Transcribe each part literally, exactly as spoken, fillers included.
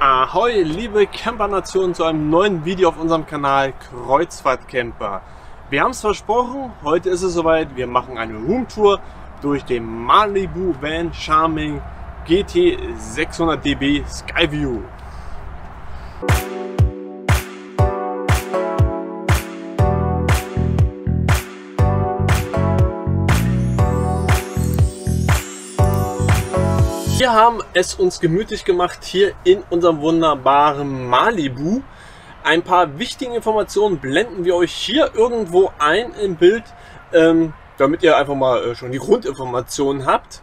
Ahoi, liebe Camper-Nation, zu einem neuen Video auf unserem Kanal Kreuzfahrt Camper. Wir haben es versprochen, heute ist es soweit, wir machen eine Roomtour durch den Malibu Van Charming G T sechshundert D B Skyview. Wir haben es uns gemütlich gemacht hier in unserem wunderbaren Malibu. Ein paar wichtige Informationen blenden wir euch hier irgendwo ein im Bild, ähm, damit ihr einfach mal äh, schon die Grundinformationen habt.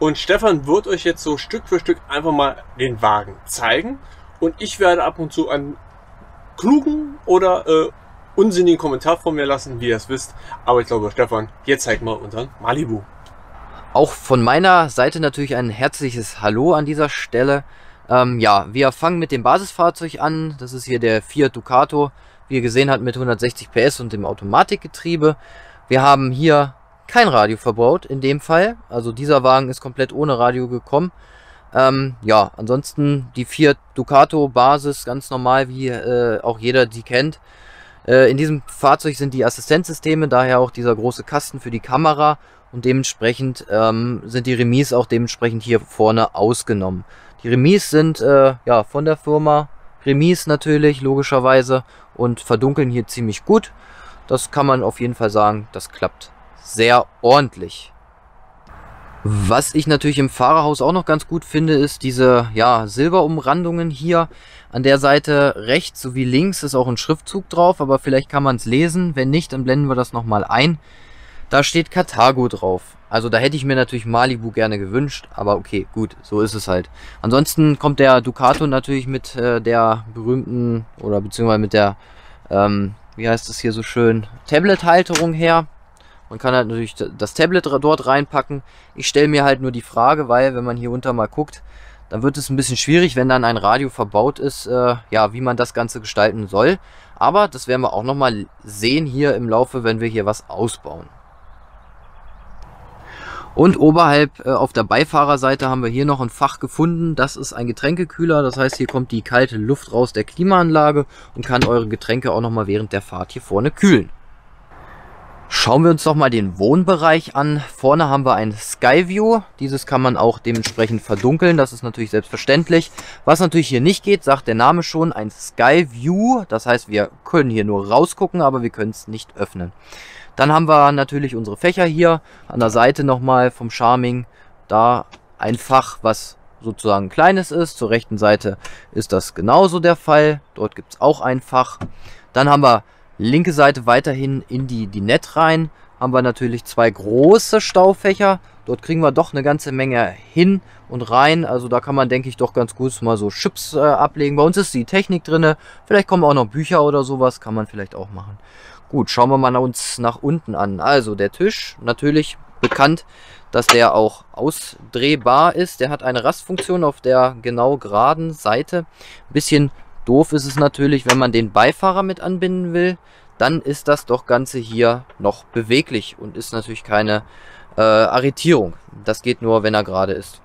Und Stefan wird euch jetzt so Stück für Stück einfach mal den Wagen zeigen. Und ich werde ab und zu einen klugen oder äh, unsinnigen Kommentar von mir lassen, wie ihr es wisst. Aber ich glaube, Stefan, jetzt zeigt mal unseren Malibu. Auch von meiner Seite natürlich ein herzliches Hallo an dieser Stelle. Ähm, ja, wir fangen mit dem Basisfahrzeug an. Das ist hier der Fiat Ducato, wie ihr gesehen habt, mit hundertsechzig P S und dem Automatikgetriebe. Wir haben hier kein Radio verbaut in dem Fall. Also dieser Wagen ist komplett ohne Radio gekommen. Ähm, ja, ansonsten die Fiat Ducato Basis, ganz normal, wie äh, auch jeder die kennt. Äh, in diesem Fahrzeug sind die Assistenzsysteme, daher auch dieser große Kasten für die Kamera. Und dementsprechend ähm, sind die Remis auch dementsprechend hier vorne ausgenommen. Die Remis sind äh, ja, von der Firma Remis natürlich, logischerweise, und verdunkeln hier ziemlich gut. Das kann man auf jeden Fall sagen, das klappt sehr ordentlich. Was ich natürlich im Fahrerhaus auch noch ganz gut finde, ist diese ja, Silberumrandungen hier. An der Seite rechts sowie links ist auch ein Schriftzug drauf, aber vielleicht kann man es lesen. Wenn nicht, dann blenden wir das nochmal ein. Da steht Carthago drauf. Also da hätte ich mir natürlich Malibu gerne gewünscht, aber okay, gut, so ist es halt. Ansonsten kommt der Ducato natürlich mit äh, der berühmten, oder beziehungsweise mit der, ähm, wie heißt das hier so schön, Tablet-Halterung her. Man kann halt natürlich das Tablet dort reinpacken. Ich stelle mir halt nur die Frage, weil wenn man hier unter mal guckt, dann wird es ein bisschen schwierig, wenn dann ein Radio verbaut ist, äh, ja, wie man das Ganze gestalten soll. Aber das werden wir auch nochmal sehen hier im Laufe, wenn wir hier was ausbauen. Und oberhalb äh, auf der Beifahrerseite haben wir hier noch ein Fach gefunden. Das ist ein Getränkekühler. Das heißt, hier kommt die kalte Luft raus der Klimaanlage und kann eure Getränke auch nochmal während der Fahrt hier vorne kühlen. Schauen wir uns nochmal den Wohnbereich an. Vorne haben wir ein Skyview. Dieses kann man auch dementsprechend verdunkeln. Das ist natürlich selbstverständlich. Was natürlich hier nicht geht, sagt der Name schon, ein Skyview. Das heißt, wir können hier nur rausgucken, aber wir können es nicht öffnen. Dann haben wir natürlich unsere Fächer hier an der Seite nochmal vom Charming. Da ein Fach, was sozusagen kleines ist. Zur rechten Seite ist das genauso der Fall. Dort gibt es auch ein Fach. Dann haben wir linke Seite weiterhin in die Dinette rein. Haben wir natürlich zwei große Staufächer. Dort kriegen wir doch eine ganze Menge hin und rein. Also da kann man, denke ich, doch ganz gut mal so Chips äh, ablegen. Bei uns ist die Technik drin. Vielleicht kommen auch noch Bücher oder sowas. Kann man vielleicht auch machen. Gut, schauen wir mal uns nach unten an. Also der Tisch, natürlich bekannt, dass der auch ausdrehbar ist. Der hat eine Rastfunktion auf der genau geraden Seite. Ein bisschen doof ist es natürlich, wenn man den Beifahrer mit anbinden will. Dann ist das doch Ganze hier noch beweglich und ist natürlich keine äh, Arretierung. Das geht nur, wenn er gerade ist.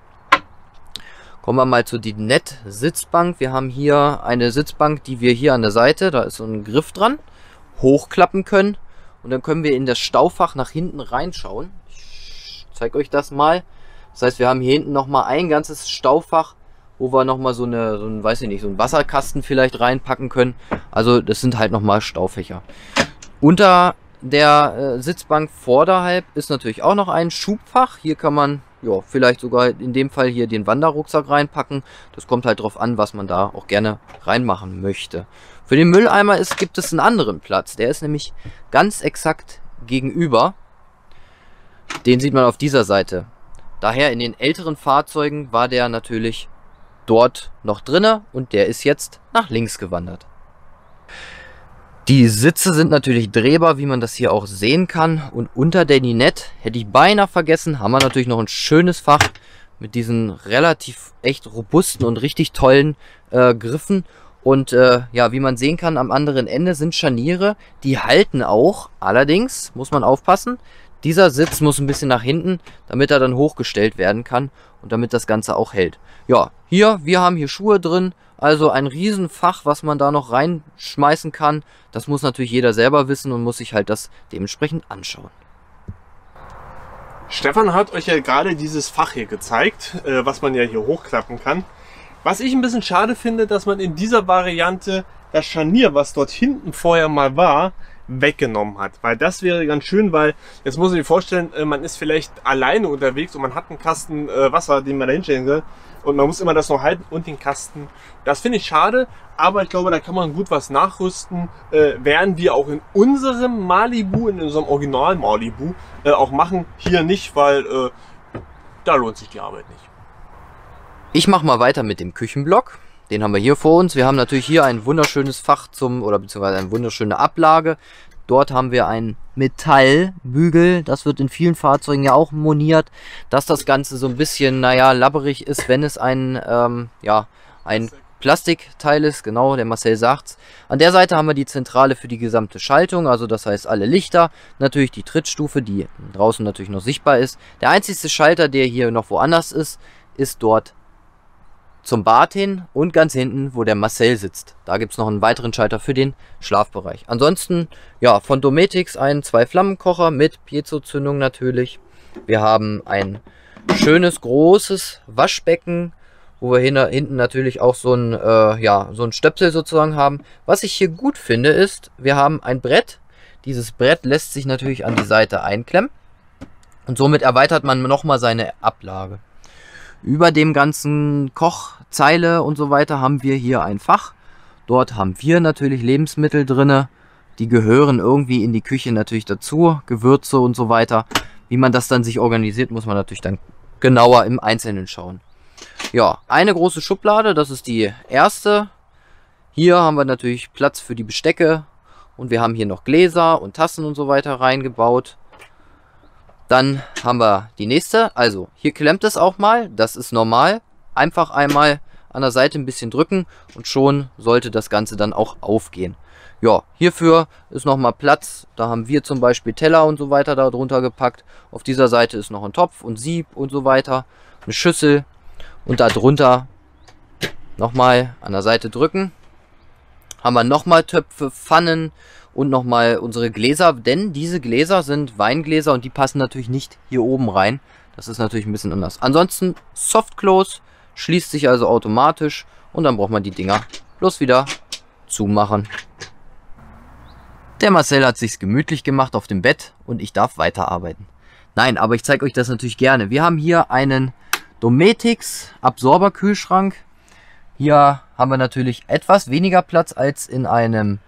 Kommen wir mal zur Dinette-Sitzbank. Wir haben hier eine Sitzbank, die wir hier an der Seite, da ist so ein Griff dran, hochklappen können, und dann können wir in das Staufach nach hinten reinschauen. Ich zeige euch das mal. Das heißt, wir haben hier hinten nochmal ein ganzes Staufach, wo wir nochmal so eine, so ein, weiß ich nicht, so einen Wasserkasten vielleicht reinpacken können. Also das sind halt nochmal Staufächer. Unter der äh, Sitzbank vorderhalb ist natürlich auch noch ein Schubfach. Hier kann man ja vielleicht sogar in dem Fall hier den Wanderrucksack reinpacken. Das kommt halt drauf an, was man da auch gerne reinmachen möchte. Für den Mülleimer ist, gibt es einen anderen Platz. Der ist nämlich ganz exakt gegenüber. Den sieht man auf dieser Seite. Daher in den älteren Fahrzeugen war der natürlich dort noch drinne und der ist jetzt nach links gewandert. Die Sitze sind natürlich drehbar, wie man das hier auch sehen kann. Und unter der Dinette, hätte ich beinahe vergessen, haben wir natürlich noch ein schönes Fach mit diesen relativ echt robusten und richtig tollen äh, Griffen. Und äh, ja, wie man sehen kann, am anderen Ende sind Scharniere, die halten auch. Allerdings muss man aufpassen, Dieser Sitz muss ein bisschen nach hinten, damit er dann hochgestellt werden kann und damit das Ganze auch hält. Ja, hier, wir haben hier Schuhe drin, also ein Riesenfach, was man da noch reinschmeißen kann. Das muss natürlich jeder selber wissen und muss sich halt das dementsprechend anschauen. Stefan hat euch ja gerade dieses Fach hier gezeigt, was man ja hier hochklappen kann. Was ich ein bisschen schade finde, dass man in dieser Variante das Scharnier, was dort hinten vorher mal war, weggenommen hat, weil das wäre ganz schön, weil jetzt muss ich mir vorstellen, man ist vielleicht alleine unterwegs und man hat einen Kasten Wasser, den man da hinstellen soll und man muss immer das noch halten und den Kasten. Das finde ich schade, aber ich glaube, da kann man gut was nachrüsten, werden wir auch in unserem Malibu, in unserem originalen Malibu auch machen, hier nicht, weil da lohnt sich die Arbeit nicht. Ich mache mal weiter mit dem Küchenblock. Den haben wir hier vor uns. Wir haben natürlich hier ein wunderschönes Fach zum, oder beziehungsweise eine wunderschöne Ablage. Dort haben wir einen Metallbügel. Das wird in vielen Fahrzeugen ja auch moniert, dass das Ganze so ein bisschen, naja, labberig ist, wenn es ein, ähm, ja, ein Plastikteil ist. Genau, der Marcel sagt's. An der Seite haben wir die Zentrale für die gesamte Schaltung, also das heißt alle Lichter. Natürlich die Trittstufe, die draußen natürlich noch sichtbar ist. Der einzige Schalter, der hier noch woanders ist, ist dort zum Bad hin und ganz hinten, wo der Marcel sitzt. Da gibt es noch einen weiteren Schalter für den Schlafbereich. Ansonsten, ja, von Dometic einen Zwei-Flammenkocher mit Piezo-Zündung natürlich. Wir haben ein schönes, großes Waschbecken, wo wir hin, hinten natürlich auch so ein, äh, ja, so ein Stöpsel sozusagen haben. Was ich hier gut finde ist, wir haben ein Brett. Dieses Brett lässt sich natürlich an die Seite einklemmen und somit erweitert man nochmal seine Ablage. Über dem ganzen Kochzeile und so weiter haben wir hier ein Fach. Dort haben wir natürlich Lebensmittel drin. Die gehören irgendwie in die Küche natürlich dazu. Gewürze und so weiter. Wie man das dann sich organisiert, muss man natürlich dann genauer im Einzelnen schauen. Ja, eine große Schublade, das ist die erste. Hier haben wir natürlich Platz für die Bestecke. Und wir haben hier noch Gläser und Tassen und so weiter reingebaut. Dann haben wir die nächste, also hier klemmt es auch mal, das ist normal. Einfach einmal an der Seite ein bisschen drücken und schon sollte das Ganze dann auch aufgehen. Ja, hierfür ist nochmal Platz, da haben wir zum Beispiel Teller und so weiter darunter gepackt. Auf dieser Seite ist noch ein Topf und Sieb und so weiter, eine Schüssel und darunter nochmal an der Seite drücken. Haben wir nochmal Töpfe, Pfannen und nochmal unsere Gläser, denn diese Gläser sind Weingläser und die passen natürlich nicht hier oben rein. Das ist natürlich ein bisschen anders. Ansonsten Softclose, schließt sich also automatisch und dann braucht man die Dinger bloß wieder zumachen. Der Marcel hat sich's gemütlich gemacht auf dem Bett und ich darf weiterarbeiten. Nein, aber ich zeige euch das natürlich gerne. Wir haben hier einen Dometic Absorberkühlschrank. Hier haben wir natürlich etwas weniger Platz als in einem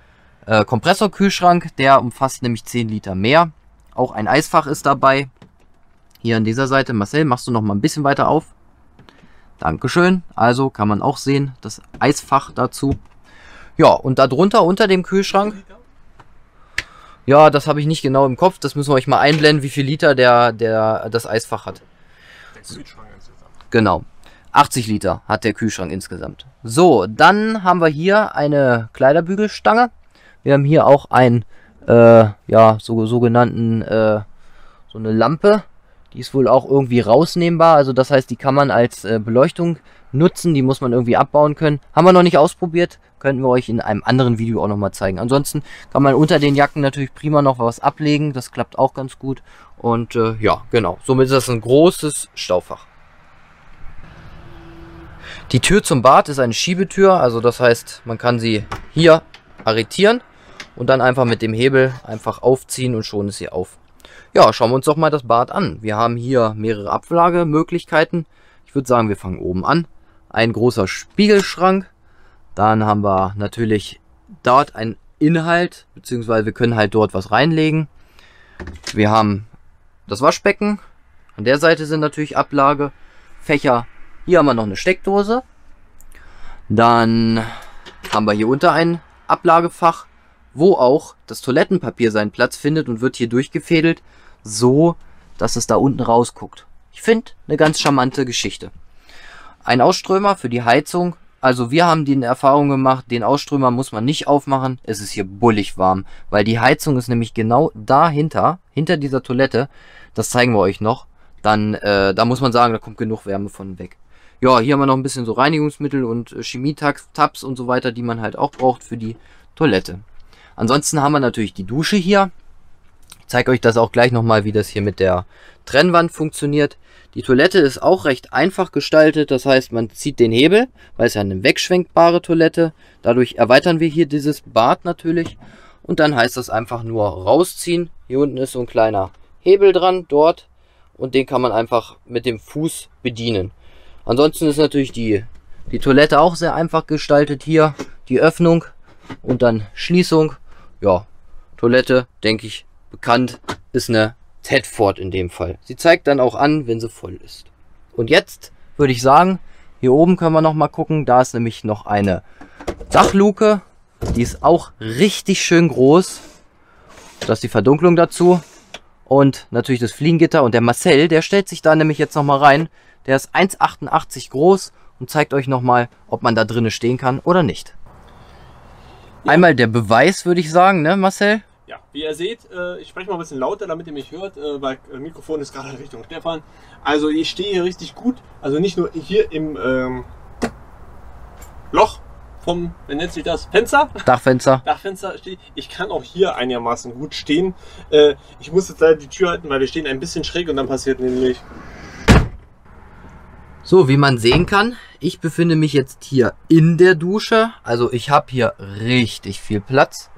äh, Kompressorkühlschrank. Der umfasst nämlich zehn Liter mehr. Auch ein Eisfach ist dabei. Hier an dieser Seite. Marcel, machst du noch mal ein bisschen weiter auf? Dankeschön. Also kann man auch sehen, das Eisfach dazu. Ja, und darunter unter dem Kühlschrank. Ja, das habe ich nicht genau im Kopf. Das müssen wir euch mal einblenden, wie viel Liter der, der das Eisfach hat. Der Kühlschrank insgesamt. Genau. achtzig Liter hat der Kühlschrank insgesamt. So, dann haben wir hier eine Kleiderbügelstange. Wir haben hier auch einen, äh, ja, so, sogenannten, äh, so eine Lampe. Die ist wohl auch irgendwie rausnehmbar. Also das heißt, die kann man als äh, Beleuchtung nutzen. Die muss man irgendwie abbauen können. Haben wir noch nicht ausprobiert. Könnten wir euch in einem anderen Video auch nochmal zeigen. Ansonsten kann man unter den Jacken natürlich prima noch was ablegen. Das klappt auch ganz gut. Und äh, ja, genau. Somit ist das ein großes Staufach. Die Tür zum Bad ist eine Schiebetür, also das heißt, man kann sie hier arretieren und dann einfach mit dem Hebel einfach aufziehen und schon ist sie auf. Ja, schauen wir uns doch mal das Bad an. Wir haben hier mehrere Ablagemöglichkeiten. Ich würde sagen, wir fangen oben an. Ein großer Spiegelschrank. Dann haben wir natürlich dort einen Inhalt, beziehungsweise wir können halt dort was reinlegen. Wir haben das Waschbecken. An der Seite sind natürlich Ablagefächer. Hier haben wir noch eine Steckdose. Dann haben wir hier unter ein Ablagefach, wo auch das Toilettenpapier seinen Platz findet und wird hier durchgefädelt, so dass es da unten rausguckt. Ich finde, eine ganz charmante Geschichte. Ein Ausströmer für die Heizung, Also wir haben die Erfahrung gemacht, den Ausströmer muss man nicht aufmachen. Es ist hier bullig warm, weil die Heizung ist nämlich genau dahinter, hinter dieser Toilette. Das zeigen wir euch noch. Dann, äh, da muss man sagen, da kommt genug Wärme von weg. Ja, hier haben wir noch ein bisschen so Reinigungsmittel und Chemie-Tabs und so weiter, die man halt auch braucht für die Toilette. Ansonsten haben wir natürlich die Dusche hier. Ich zeige euch das auch gleich nochmal, wie das hier mit der Trennwand funktioniert. Die Toilette ist auch recht einfach gestaltet, das heißt, man zieht den Hebel, weil es ja eine wegschwenkbare Toilette. Dadurch erweitern wir hier dieses Bad natürlich. Und dann heißt das einfach nur rausziehen. Hier unten ist so ein kleiner Hebel dran, dort. Und den kann man einfach mit dem Fuß bedienen. Ansonsten ist natürlich die, die Toilette auch sehr einfach gestaltet. Hier die Öffnung und dann Schließung. Ja, Toilette, denke ich, bekannt, ist eine Thetford in dem Fall. Sie zeigt dann auch an, wenn sie voll ist. Und jetzt würde ich sagen, hier oben können wir noch mal gucken. Da ist nämlich noch eine Dachluke. Die ist auch richtig schön groß. Das ist die Verdunklung dazu. Und natürlich das Fliegengitter. Und der Marcel, der stellt sich da nämlich jetzt noch mal rein. Der ist eins Komma achtundachtzig groß und zeigt euch noch mal, ob man da drinnen stehen kann oder nicht. Einmal der Beweis, würde ich sagen, ne Marcel? Ja, wie ihr seht, ich spreche mal ein bisschen lauter, damit ihr mich hört, weil das Mikrofon ist gerade Richtung Stephan. Also ich stehe hier richtig gut, also nicht nur hier im ähm, Loch vom, wie nennt sich das, Fenster? Dachfenster. Dachfenster stehe ich. Ich kann auch hier einigermaßen gut stehen. Ich muss jetzt leider die Tür halten, weil wir stehen ein bisschen schräg und dann passiert nämlich... So, wie man sehen kann, ich befinde mich jetzt hier in der Dusche. Also ich habe hier richtig viel Platz.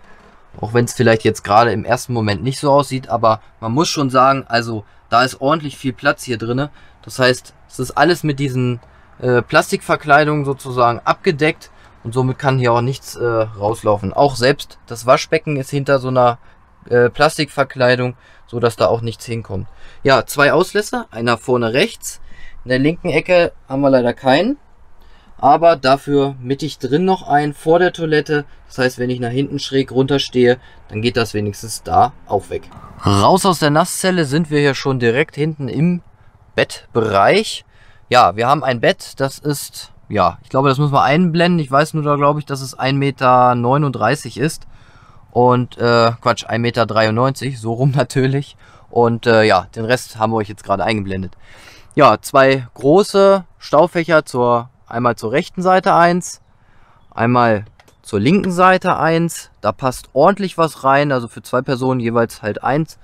Auch wenn es vielleicht jetzt gerade im ersten Moment nicht so aussieht, aber man muss schon sagen, also da ist ordentlich viel Platz hier drin. Das heißt, es ist alles mit diesen äh, Plastikverkleidungen sozusagen abgedeckt und somit kann hier auch nichts äh, rauslaufen. Auch selbst das Waschbecken ist hinter so einer äh, Plastikverkleidung, sodass da auch nichts hinkommt. Ja, zwei Auslässe, einer vorne rechts. In der linken Ecke haben wir leider keinen. Aber dafür mittig drin noch ein vor der Toilette. Das heißt, wenn ich nach hinten schräg runter stehe, dann geht das wenigstens da auch weg. Raus aus der Nasszelle sind wir hier schon direkt hinten im Bettbereich. Ja, wir haben ein Bett, das ist, ja, ich glaube, das müssen wir einblenden. Ich weiß nur, da glaube ich, dass es ein Meter neununddreißig ist. Und, äh, Quatsch, ein Meter dreiundneunzig, so rum natürlich. Und, äh, ja, den Rest haben wir euch jetzt gerade eingeblendet. Ja, zwei große Staufächer zur... Einmal zur rechten Seite eins, einmal zur linken Seite eins. Da passt ordentlich was rein, also für zwei Personen jeweils halt eins.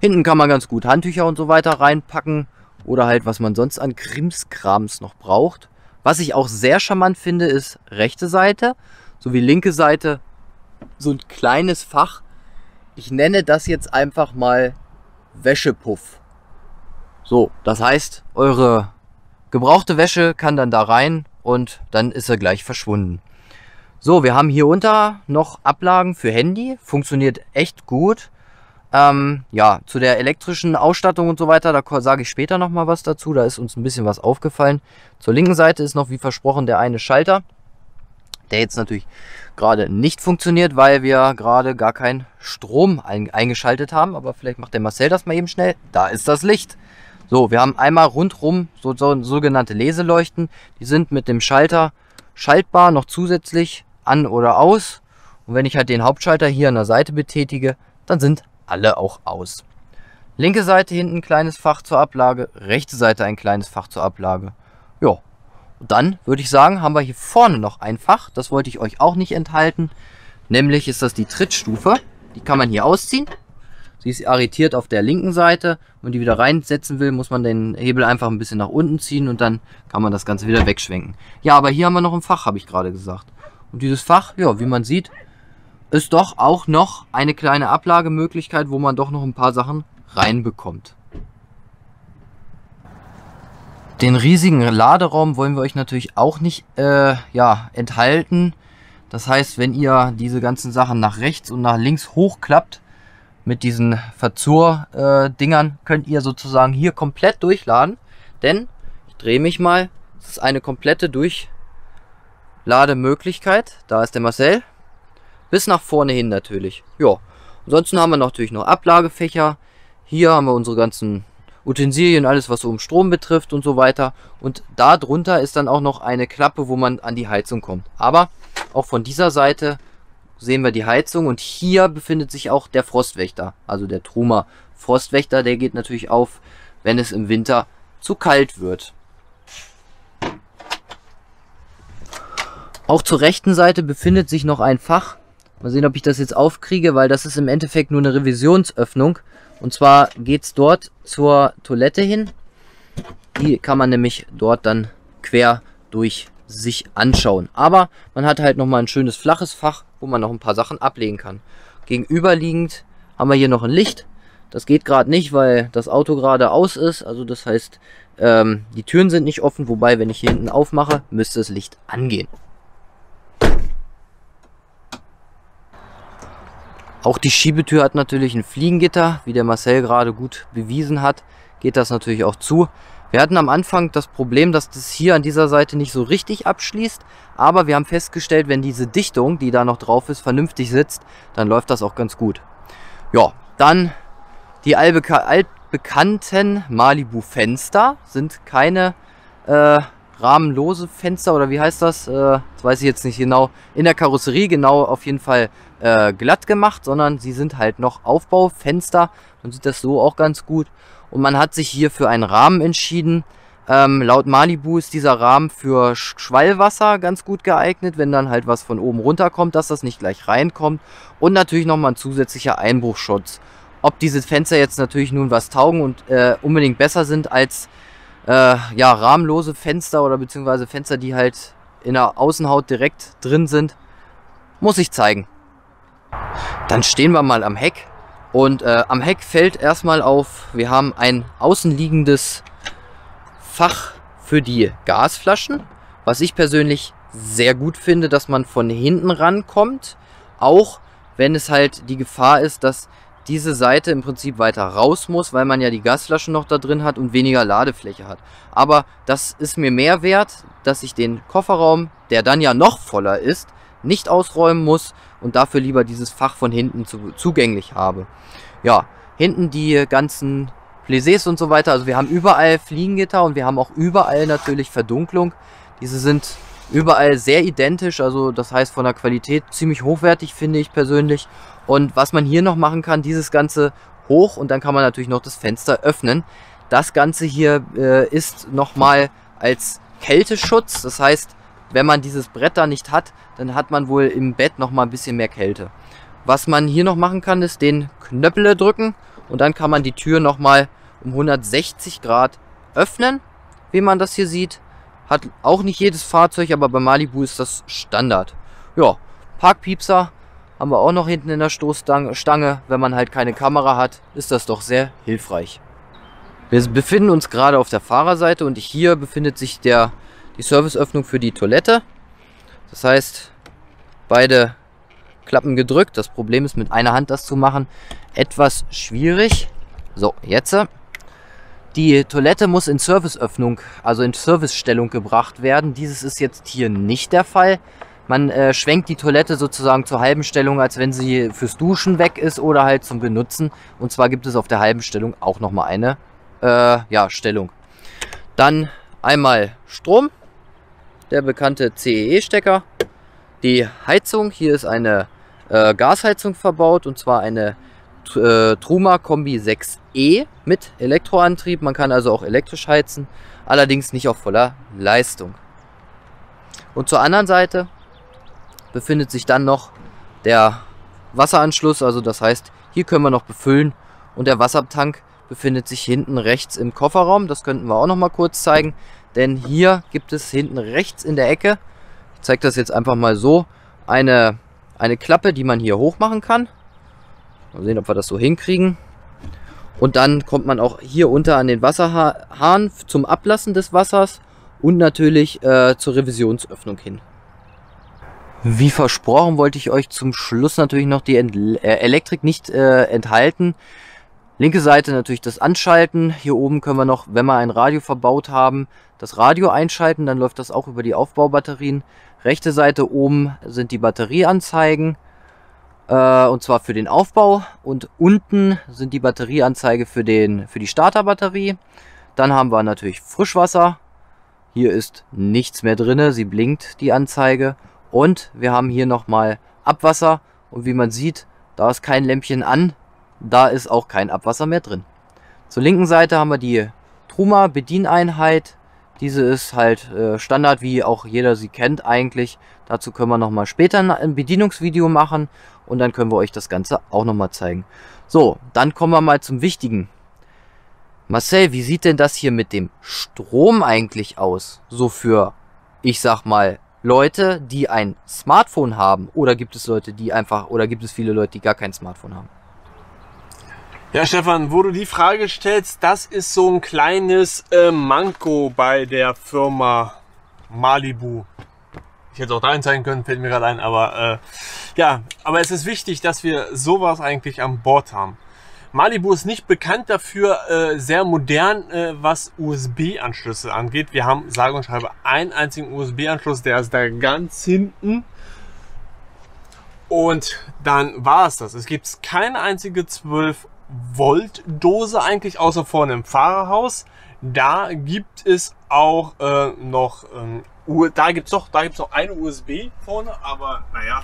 Hinten kann man ganz gut Handtücher und so weiter reinpacken oder halt was man sonst an Krimskrams noch braucht. Was ich auch sehr charmant finde, ist rechte Seite sowie linke Seite so ein kleines Fach. Ich nenne das jetzt einfach mal Wäschepuff. So, das heißt, eure gebrauchte Wäsche kann dann da rein und dann ist er gleich verschwunden. So, wir haben hier unter noch Ablagen für Handy. Funktioniert echt gut. Ähm, ja, zu der elektrischen Ausstattung und so weiter, da sage ich später nochmal was dazu. Da ist uns ein bisschen was aufgefallen. Zur linken Seite ist noch, wie versprochen, der eine Schalter. Der jetzt natürlich gerade nicht funktioniert, weil wir gerade gar keinen Strom ein eingeschaltet haben. Aber vielleicht macht der Marcel das mal eben schnell. Da ist das Licht. So, wir haben einmal rundrum so, so, sogenannte Leseleuchten. Die sind mit dem Schalter schaltbar, noch zusätzlich an oder aus. Und wenn ich halt den Hauptschalter hier an der Seite betätige, dann sind alle auch aus. Linke Seite hinten ein kleines Fach zur Ablage, rechte Seite ein kleines Fach zur Ablage. Ja, und dann würde ich sagen, haben wir hier vorne noch ein Fach. Das wollte ich euch auch nicht enthalten. Nämlich ist das die Trittstufe. Die kann man hier ausziehen. Die ist arretiert auf der linken Seite. Wenn man die wieder reinsetzen will, muss man den Hebel einfach ein bisschen nach unten ziehen und dann kann man das Ganze wieder wegschwenken. Ja, aber hier haben wir noch ein Fach, habe ich gerade gesagt. Und dieses Fach, ja, wie man sieht, ist doch auch noch eine kleine Ablagemöglichkeit, wo man doch noch ein paar Sachen reinbekommt. Den riesigen Laderaum wollen wir euch natürlich auch nicht äh, ja, enthalten. Das heißt, wenn ihr diese ganzen Sachen nach rechts und nach links hochklappt, mit diesen Verzur-Dingern könnt ihr sozusagen hier komplett durchladen. Denn, ich drehe mich mal, es ist eine komplette Durchlademöglichkeit. Da ist der Marcel. Bis nach vorne hin natürlich. Ja, ansonsten haben wir natürlich noch Ablagefächer. Hier haben wir unsere ganzen Utensilien, alles was so um Strom betrifft und so weiter. Und darunter ist dann auch noch eine Klappe, wo man an die Heizung kommt. Aber auch von dieser Seite sehen wir die Heizung und hier befindet sich auch der Frostwächter, also der Truma Frostwächter. Der geht natürlich auf, wenn es im Winter zu kalt wird. Auch zur rechten Seite befindet sich noch ein Fach. Mal sehen, ob ich das jetzt aufkriege, weil das ist im Endeffekt nur eine Revisionsöffnung. Und zwar geht es dort zur Toilette hin. Die kann man nämlich dort dann quer durch sich anschauen. Aber man hat halt nochmal ein schönes flaches Fach, wo man noch ein paar Sachen ablegen kann. Gegenüberliegend haben wir hier noch ein Licht. Das geht gerade nicht, weil das Auto gerade aus ist. Also das heißt, ähm, die Türen sind nicht offen. Wobei, wenn ich hier hinten aufmache, müsste das Licht angehen. Auch die Schiebetür hat natürlich ein Fliegengitter. Wie der Marcel gerade gut bewiesen hat, geht das natürlich auch zu. Wir hatten am Anfang das Problem, dass das hier an dieser Seite nicht so richtig abschließt, aber wir haben festgestellt, wenn diese Dichtung, die da noch drauf ist, vernünftig sitzt, dann läuft das auch ganz gut. Ja, dann die altbekannten Malibu Fenster sind keine äh, rahmenlose Fenster oder wie heißt das? Äh, das weiß ich jetzt nicht genau. In der Karosserie genau auf jeden Fall äh, glatt gemacht, sondern sie sind halt noch Aufbaufenster. Man sieht das so auch ganz gut. Und man hat sich hier für einen Rahmen entschieden. Ähm, laut Malibu ist dieser Rahmen für Schwallwasser ganz gut geeignet, wenn dann halt was von oben runterkommt, dass das nicht gleich reinkommt. Und natürlich nochmal ein zusätzlicher Einbruchschutz. Ob diese Fenster jetzt natürlich nun was taugen und äh, unbedingt besser sind als äh, ja, rahmenlose Fenster oder beziehungsweise Fenster, die halt in der Außenhaut direkt drin sind, muss ich zeigen. Dann stehen wir mal am Heck. Und äh, am Heck fällt erstmal auf, wir haben ein außenliegendes Fach für die Gasflaschen, was ich persönlich sehr gut finde, dass man von hinten rankommt, auch wenn es halt die Gefahr ist, dass diese Seite im Prinzip weiter raus muss, weil man ja die Gasflaschen noch da drin hat und weniger Ladefläche hat. Aber das ist mir mehr wert, dass ich den Kofferraum, der dann ja noch voller ist, nicht ausräumen muss und dafür lieber dieses Fach von hinten zu, zugänglich habe. Ja, hinten die ganzen Plissés und so weiter. Also wir haben überall Fliegengitter und wir haben auch überall natürlich Verdunklung. Diese sind überall sehr identisch, also das heißt von der Qualität ziemlich hochwertig, finde ich persönlich. Und was man hier noch machen kann, dieses Ganze hoch und dann kann man natürlich noch das Fenster öffnen. Das Ganze hier äh, ist nochmal als Kälteschutz, das heißt, wenn man dieses Brett da nicht hat, dann hat man wohl im Bett noch mal ein bisschen mehr Kälte. Was man hier noch machen kann, ist den Knöppel drücken und dann kann man die Tür noch mal um hundertsechzig Grad öffnen, wie man das hier sieht. Hat auch nicht jedes Fahrzeug, aber bei Malibu ist das Standard. Ja, Parkpiepser haben wir auch noch hinten in der Stoßstange. Wenn man halt keine Kamera hat, ist das doch sehr hilfreich. Wir befinden uns gerade auf der Fahrerseite und hier befindet sich der die Serviceöffnung für die Toilette. Das heißt, beide Klappen gedrückt. Das Problem ist, mit einer Hand das zu machen, etwas schwierig. So, jetzt. Die Toilette muss in Serviceöffnung, also in Servicestellung gebracht werden. Dieses ist jetzt hier nicht der Fall. Man äh, schwenkt die Toilette sozusagen zur halben Stellung, als wenn sie fürs Duschen weg ist oder halt zum Benutzen. Und zwar gibt es auf der halben Stellung auch nochmal eine äh, ja, Stellung. Dann einmal Strom, der bekannte C E E-Stecker, die Heizung, hier ist eine äh, Gasheizung verbaut und zwar eine äh, Truma Kombi sechs E mit Elektroantrieb. Man kann also auch elektrisch heizen, allerdings nicht auf voller Leistung. Und zur anderen Seite befindet sich dann noch der Wasseranschluss, also das heißt, hier können wir noch befüllen und der Wassertank befindet sich hinten rechts im Kofferraum. Das könnten wir auch noch mal kurz zeigen, denn hier gibt es hinten rechts in der Ecke, ich zeige das jetzt einfach mal so, eine, eine Klappe, die man hier hoch machen kann. Mal sehen, ob wir das so hinkriegen. Und dann kommt man auch hier unter an den Wasserhahn zum Ablassen des Wassers und natürlich äh, zur Revisionsöffnung hin. Wie versprochen wollte ich euch zum Schluss natürlich noch die Ent- äh, Elektrik nicht äh, enthalten. Linke Seite natürlich das Anschalten. Hier oben können wir noch, wenn wir ein Radio verbaut haben, das Radio einschalten. Dann läuft das auch über die Aufbaubatterien. Rechte Seite oben sind die Batterieanzeigen. äh, und zwar für den Aufbau, und unten sind die Batterieanzeige für, den, für die Starterbatterie. Dann haben wir natürlich Frischwasser, hier ist nichts mehr drin, sie blinkt die Anzeige, und wir haben hier nochmal Abwasser, und wie man sieht, da ist kein Lämpchen an, da ist auch kein Abwasser mehr drin. Zur linken Seite haben wir die Truma Bedieneinheit. Diese ist halt äh, Standard, wie auch jeder sie kennt eigentlich. Dazu können wir nochmal später ein Bedienungsvideo machen und dann können wir euch das Ganze auch nochmal zeigen. So, dann kommen wir mal zum Wichtigen. Marcel, wie sieht denn das hier mit dem Strom eigentlich aus? So für, ich sag mal, Leute, die ein Smartphone haben, oder gibt es Leute, die einfach, oder gibt es viele Leute, die gar kein Smartphone haben? Ja, Stefan, wo du die Frage stellst, das ist so ein kleines äh, Manko bei der Firma Malibu. Ich hätte es auch da zeigen können, fällt mir gerade ein, aber äh, ja, aber es ist wichtig, dass wir sowas eigentlich an Bord haben. Malibu ist nicht bekannt dafür, äh, sehr modern, äh, was U S B-Anschlüsse angeht. Wir haben, sage und schreibe, einen einzigen U S B-Anschluss, der ist da ganz hinten. Und dann war es das. Es gibt keine einzige zwölf Volt Dose eigentlich, außer vorne im Fahrerhaus. Da gibt es auch äh, noch, äh, da gibt es noch, da gibt's noch eine U S B vorne, aber naja.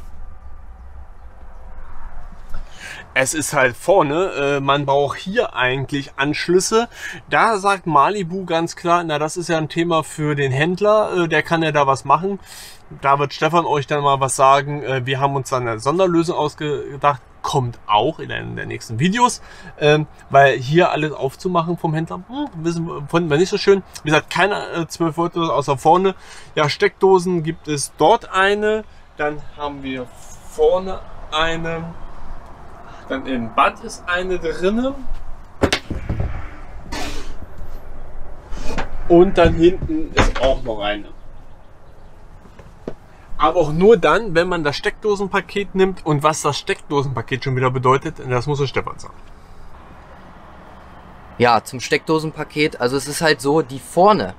Es ist halt vorne, äh, man braucht hier eigentlich Anschlüsse. Da sagt Malibu ganz klar, na, das ist ja ein Thema für den Händler, äh, der kann ja da was machen. Da wird Stefan euch dann mal was sagen. Äh, wir haben uns dann eine Sonderlösung ausgedacht, kommt auch in einem der nächsten Videos, ähm, weil hier alles aufzumachen vom Händler, hm, wissen wir, fanden wir nicht so schön. Wie gesagt, keine äh, zwölf Volt außer vorne. Ja, Steckdosen gibt es dort eine, dann haben wir vorne eine, dann im Bad ist eine drinne und dann hinten ist auch noch eine. Aber auch nur dann, wenn man das Steckdosenpaket nimmt, und was das Steckdosenpaket schon wieder bedeutet, das muss der Stefan sagen. Ja, zum Steckdosenpaket, also es ist halt so, die vorne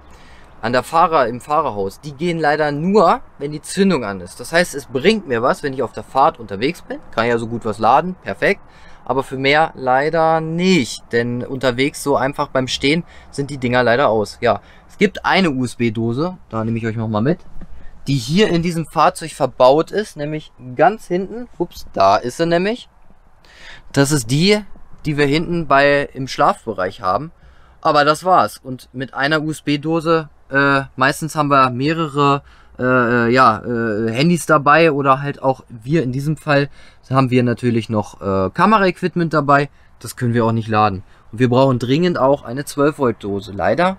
an der Fahrer im Fahrerhaus, die gehen leider nur, wenn die Zündung an ist. Das heißt, es bringt mir was, wenn ich auf der Fahrt unterwegs bin, kann ja so gut was laden, perfekt, aber für mehr leider nicht, denn unterwegs so einfach beim Stehen sind die Dinger leider aus. Ja, es gibt eine U S B-Dose, da nehme ich euch nochmal mit, die hier in diesem Fahrzeug verbaut ist, nämlich ganz hinten, ups, da ist sie nämlich. Das ist die, die wir hinten bei im Schlafbereich haben. Aber das war's. Und mit einer U S B-Dose, äh, meistens haben wir mehrere äh, ja, äh, Handys dabei, oder halt auch wir in diesem Fall haben wir natürlich noch äh, Kameraequipment dabei. Das können wir auch nicht laden. Und wir brauchen dringend auch eine zwölf Volt Dose. Leider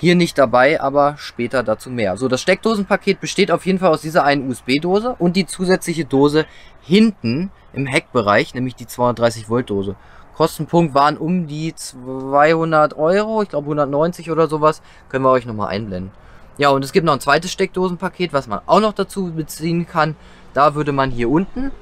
hier nicht dabei, aber später dazu mehr. So, das Steckdosenpaket besteht auf jeden Fall aus dieser einen U S B-Dose und die zusätzliche Dose hinten im Heckbereich, nämlich die zweihundertdreißig Volt Dose. Kostenpunkt waren um die zweihundert Euro, ich glaube hundertneunzig oder sowas, können wir euch nochmal einblenden. Ja, und es gibt noch ein zweites Steckdosenpaket, was man auch noch dazu beziehen kann. Da würde man hier unten,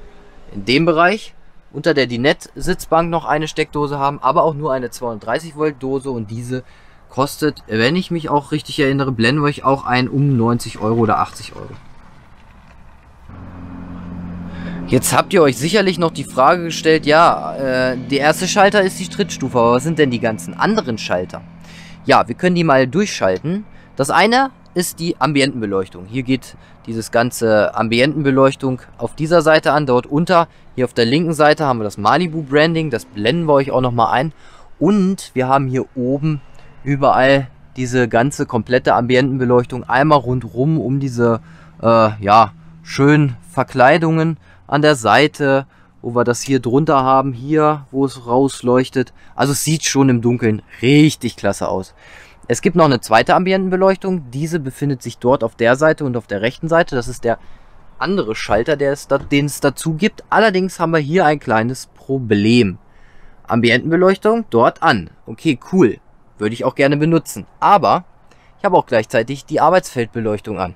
in dem Bereich, unter der Dinette-Sitzbank noch eine Steckdose haben, aber auch nur eine zweihundertdreißig Volt Dose, und diese kostet, wenn ich mich auch richtig erinnere, blenden wir euch auch ein, um neunzig Euro oder achtzig Euro. Jetzt habt ihr euch sicherlich noch die Frage gestellt, ja, äh, der erste Schalter ist die Trittstufe, aber was sind denn die ganzen anderen Schalter? Ja, wir können die mal durchschalten. Das eine ist die Ambientenbeleuchtung. Hier geht dieses ganze Ambientenbeleuchtung auf dieser Seite an, dort unter. Hier auf der linken Seite haben wir das Malibu Branding, das blenden wir euch auch nochmal ein. Und wir haben hier oben überall diese ganze komplette Ambientenbeleuchtung einmal rundrum um diese äh, ja, schönen Verkleidungen an der Seite, wo wir das hier drunter haben, hier wo es rausleuchtet. Also es sieht schon im Dunkeln richtig klasse aus. Es gibt noch eine zweite Ambientenbeleuchtung, diese befindet sich dort auf der Seite und auf der rechten Seite. Das ist der andere Schalter, der es da, den es dazu gibt. Allerdings haben wir hier ein kleines Problem. Ambientenbeleuchtung dort an. Okay, cool. Würde ich auch gerne benutzen. Aber ich habe auch gleichzeitig die Arbeitsfeldbeleuchtung an.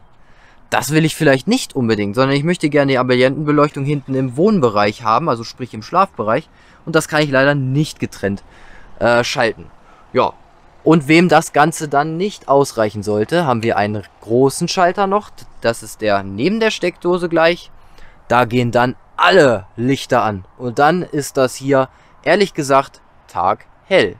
Das will ich vielleicht nicht unbedingt, sondern ich möchte gerne die Ambientenbeleuchtung hinten im Wohnbereich haben, also sprich im Schlafbereich. Und das kann ich leider nicht getrennt äh, schalten. Ja, und wem das Ganze dann nicht ausreichen sollte, haben wir einen großen Schalter noch. Das ist der neben der Steckdose gleich. Da gehen dann alle Lichter an. Und dann ist das hier, ehrlich gesagt, taghell.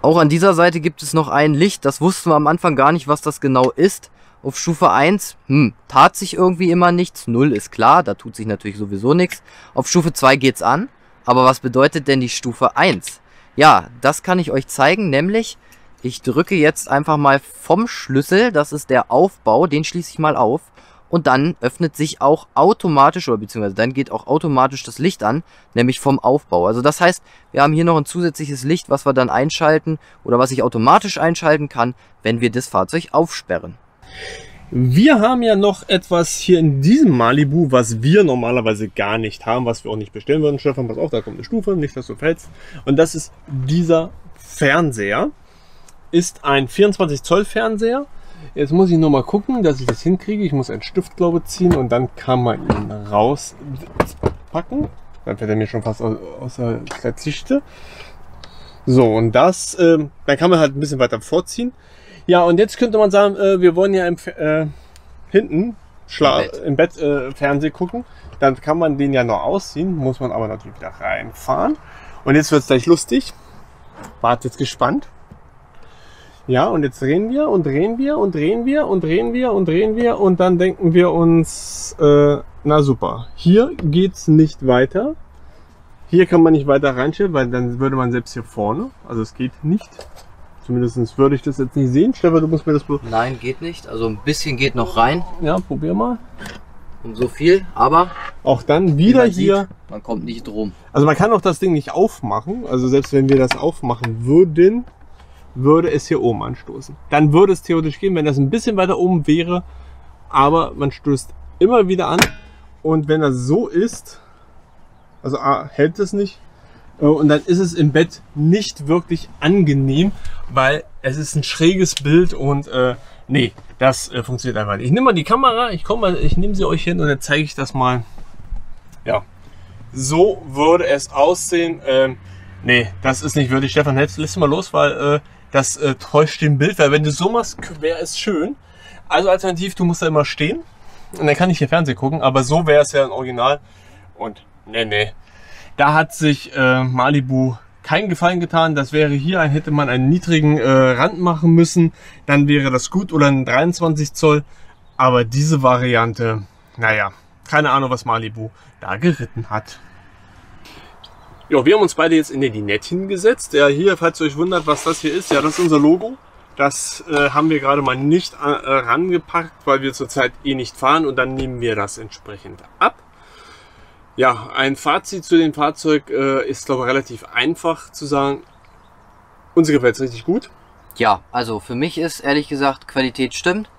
Auch an dieser Seite gibt es noch ein Licht. Das wussten wir am Anfang gar nicht, was das genau ist. Auf Stufe eins hm, tat sich irgendwie immer nichts. null ist klar, da tut sich natürlich sowieso nichts. Auf Stufe zwei geht's an. Aber was bedeutet denn die Stufe eins? Ja, das kann ich euch zeigen, nämlich ich drücke jetzt einfach mal vom Schlüssel, das ist der Aufbau, den schließe ich mal auf und dann öffnet sich auch automatisch, oder beziehungsweise dann geht auch automatisch das Licht an, nämlich vom Aufbau. Also das heißt, wir haben hier noch ein zusätzliches Licht, was wir dann einschalten oder was ich automatisch einschalten kann, wenn wir das Fahrzeug aufsperren. Wir haben ja noch etwas hier in diesem Malibu, was wir normalerweise gar nicht haben, was wir auch nicht bestellen würden. Stefan, pass auf, da kommt eine Stufe, nicht, dass du fällst. Und das ist dieser Fernseher. Ist ein vierundzwanzig Zoll Fernseher. Jetzt muss ich nur mal gucken, dass ich das hinkriege. Ich muss einen Stift, glaube ich, ziehen und dann kann man ihn rauspacken. Dann fällt er mir schon fast aus der Sicht. So, und das, äh, dann kann man halt ein bisschen weiter vorziehen. Ja, und jetzt könnte man sagen, äh, wir wollen ja im, äh, hinten Schla im Bett, im Bett äh, Fernsehen gucken. Dann kann man den ja noch ausziehen, muss man aber natürlich wieder reinfahren. Und jetzt wird es gleich lustig. Wart jetzt gespannt. Ja, und jetzt drehen wir und drehen wir und drehen wir und drehen wir und drehen wir. Und dann denken wir uns, äh, na super, hier geht es nicht weiter. Hier kann man nicht weiter reinschieben, weil dann würde man selbst hier vorne. Also es geht nicht. Zumindest würde ich das jetzt nicht sehen. Stefan, du musst mir das... Nein, geht nicht. Also ein bisschen geht noch rein. Ja, probier mal. Um so viel, aber... Auch dann wieder man hier... Sieht, man kommt nicht drum. Also man kann auch das Ding nicht aufmachen. Also selbst wenn wir das aufmachen würden, würde es hier oben anstoßen. Dann würde es theoretisch gehen, wenn das ein bisschen weiter oben wäre. Aber man stößt immer wieder an. Und wenn das so ist... Also A, hält es nicht. Und dann ist es im Bett nicht wirklich angenehm, weil es ist ein schräges Bild und äh, nee, das äh, funktioniert einfach nicht. Ich nehme mal die Kamera, ich komme mal, ich nehme sie euch hin und dann zeige ich das mal. Ja, so würde es aussehen. Ähm, nee, das ist nicht würdig. Stefan, jetzt lässt mal los, weil äh, das äh, täuscht dem Bild, weil wenn du so machst, wäre es schön. Also alternativ, du musst da immer stehen und dann kann ich hier Fernsehen gucken, aber so wäre es ja im Original und nee, nee. Da hat sich äh, Malibu keinen Gefallen getan. Das wäre hier, hätte man einen niedrigen äh, Rand machen müssen, dann wäre das gut oder ein dreiundzwanzig Zoll. Aber diese Variante, naja, keine Ahnung, was Malibu da geritten hat. Ja, wir haben uns beide jetzt in den Dinette hingesetzt. Ja, hier, falls ihr euch wundert, was das hier ist, ja, das ist unser Logo. Das äh, haben wir gerade mal nicht äh, rangepackt, weil wir zurzeit eh nicht fahren und dann nehmen wir das entsprechend ab. Ja, ein Fazit zu dem Fahrzeug äh, ist, glaube ich, relativ einfach zu sagen. Uns gefällt es richtig gut. Ja, also für mich ist, ehrlich gesagt, Qualität stimmt.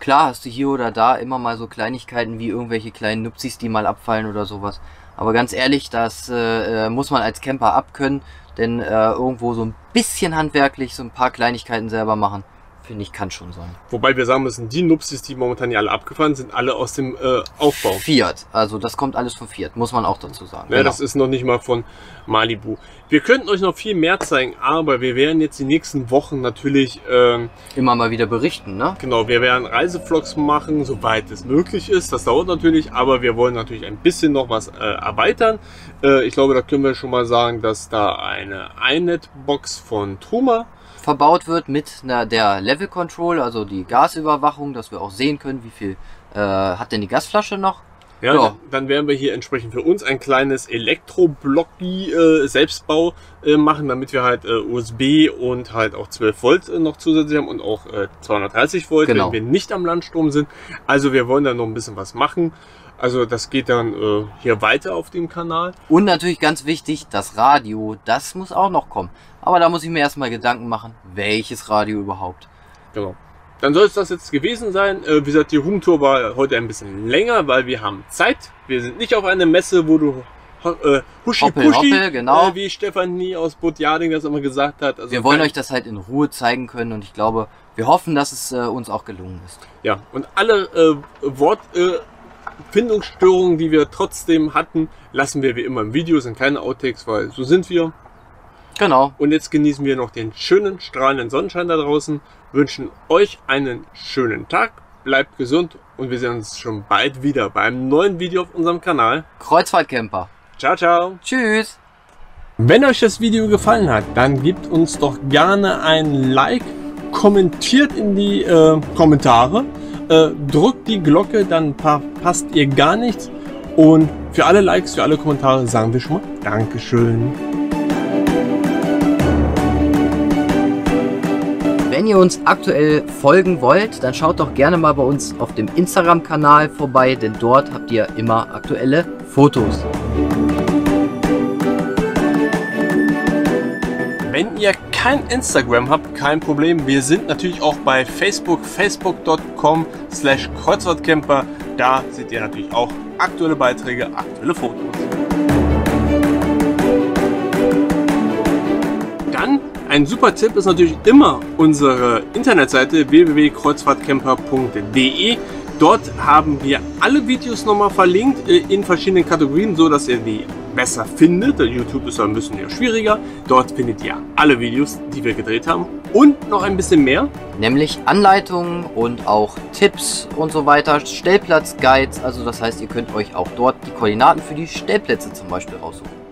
Klar hast du hier oder da immer mal so Kleinigkeiten wie irgendwelche kleinen Nupsis, die mal abfallen oder sowas. Aber ganz ehrlich, das äh, muss man als Camper abkönnen. Denn äh, irgendwo so ein bisschen handwerklich so ein paar Kleinigkeiten selber machen, finde ich, kann schon sein. Wobei wir sagen müssen, die Nupsis, die momentan ja alle abgefahren sind, alle aus dem äh, Aufbau. Fiat, also das kommt alles von Fiat, muss man auch dazu sagen. Ja, genau. Das ist noch nicht mal von Malibu. Wir könnten euch noch viel mehr zeigen, aber wir werden jetzt die nächsten Wochen natürlich... Ähm, Immer mal wieder berichten, ne? Genau, wir werden Reisevlogs machen, soweit es möglich ist. Das dauert natürlich, aber wir wollen natürlich ein bisschen noch was äh, erweitern. Äh, ich glaube, da können wir schon mal sagen, dass da eine iNet-Box von Truma verbaut wird mit einer, der Level Control, also die Gasüberwachung, dass wir auch sehen können, wie viel äh, hat denn die Gasflasche noch. Ja, so. Dann werden wir hier entsprechend für uns ein kleines Elektroblocki äh, Selbstbau äh, machen, damit wir halt äh, U S B und halt auch zwölf Volt äh, noch zusätzlich haben und auch äh, zweihundertdreißig Volt, genau, wenn wir nicht am Landstrom sind. Also wir wollen da noch ein bisschen was machen. Also das geht dann äh, hier weiter auf dem Kanal. Und natürlich ganz wichtig, das Radio, das muss auch noch kommen. Aber da muss ich mir erstmal Gedanken machen, welches Radio überhaupt. Genau. Dann soll es das jetzt gewesen sein. Äh, wie gesagt, die Roomtour war heute ein bisschen länger, weil wir haben Zeit. Wir sind nicht auf einer Messe, wo du äh, huschi hoppel, puschi, hoppel, genau. äh, wie Stefanie aus Budjading das immer gesagt hat. Also wir wollen euch das halt in Ruhe zeigen können und ich glaube, wir hoffen, dass es äh, uns auch gelungen ist. Ja, und alle äh, Wort... Äh, Findungsstörungen, die wir trotzdem hatten, lassen wir wie immer im Video, sind keine Outtakes, weil so sind wir. Genau. Und jetzt genießen wir noch den schönen, strahlenden Sonnenschein da draußen, wünschen euch einen schönen Tag, bleibt gesund und wir sehen uns schon bald wieder bei einem neuen Video auf unserem Kanal Kreuzfahrt Camper. Ciao, ciao. Tschüss. Wenn euch das Video gefallen hat, dann gebt uns doch gerne ein Like, kommentiert in die äh, Kommentare, äh, drückt die Glocke, dann verpasst ihr gar nichts. Und für alle Likes, für alle Kommentare sagen wir schon mal Dankeschön. Wenn ihr uns aktuell folgen wollt, dann schaut doch gerne mal bei uns auf dem Instagram-Kanal vorbei, denn dort habt ihr immer aktuelle Fotos. Wenn ihr kein Instagram habt, kein Problem. Wir sind natürlich auch bei Facebook, facebook punkt com slash Kreuzfahrtcamper. Da seht ihr natürlich auch aktuelle Beiträge, aktuelle Fotos. Dann ein super Tipp ist natürlich immer unsere Internetseite w w w punkt kreuzfahrtcamper punkt de. Dort haben wir alle Videos nochmal verlinkt in verschiedenen Kategorien, so dass ihr die besser findet. YouTube ist da ein bisschen eher schwieriger. Dort findet ihr alle Videos, die wir gedreht haben und noch ein bisschen mehr. Nämlich Anleitungen und auch Tipps und so weiter, Stellplatzguides. Also das heißt, ihr könnt euch auch dort die Koordinaten für die Stellplätze zum Beispiel raussuchen.